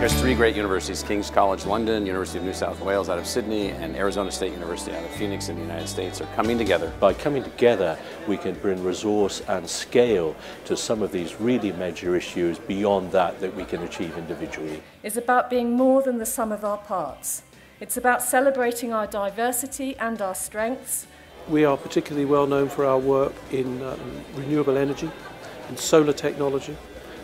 There's three great universities, King's College London, University of New South Wales out of Sydney, and Arizona State University out of Phoenix in the United States are coming together. By coming together, we can bring resource and scale to some of these really major issues beyond that we can achieve individually. It's about being more than the sum of our parts. It's about celebrating our diversity and our strengths. We are particularly well known for our work in renewable energy and solar technology.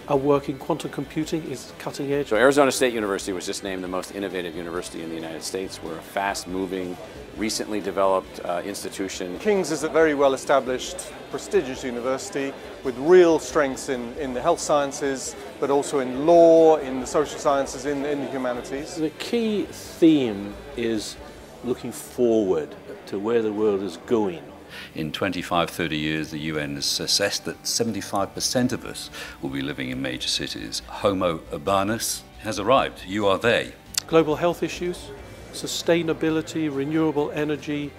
Our work in quantum computing is cutting edge. So Arizona State University was just named the most innovative university in the United States. We're a fast-moving, recently developed institution. King's is a very well-established, prestigious university with real strengths in the health sciences, but also in law, in the social sciences, in the humanities. The key theme is looking forward to where the world is going. In 25, 30 years, the UN has assessed that 75% of us will be living in major cities. Homo urbanus has arrived. You are they. Global health issues, sustainability, renewable energy,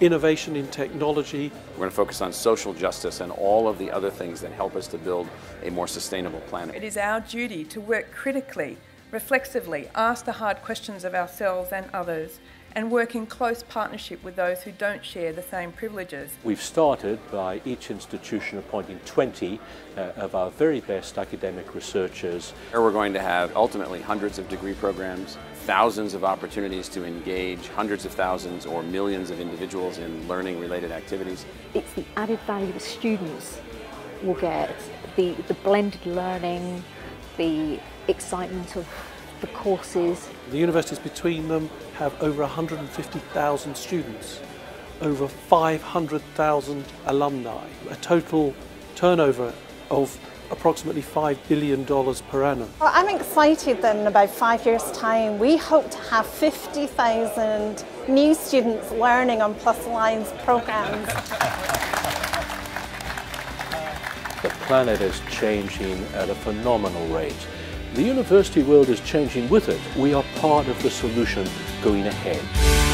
innovation in technology. We're going to focus on social justice and all of the other things that help us to build a more sustainable planet. It is our duty to work critically, reflexively, ask the hard questions of ourselves and others, and work in close partnership with those who don't share the same privileges. We've started by each institution appointing 20 of our very best academic researchers. We're going to have ultimately hundreds of degree programs, thousands of opportunities to engage hundreds of thousands or millions of individuals in learning related activities. It's the added value that students will get, the blended learning, the excitement of the courses. The universities between them have over 150,000 students, over 500,000 alumni, a total turnover of approximately $5 billion per annum. Well, I'm excited that in about 5 years' time we hope to have 50,000 new students learning on Plus Alliance programmes. The planet is changing at a phenomenal rate. The university world is changing with it. We are part of the solution going ahead.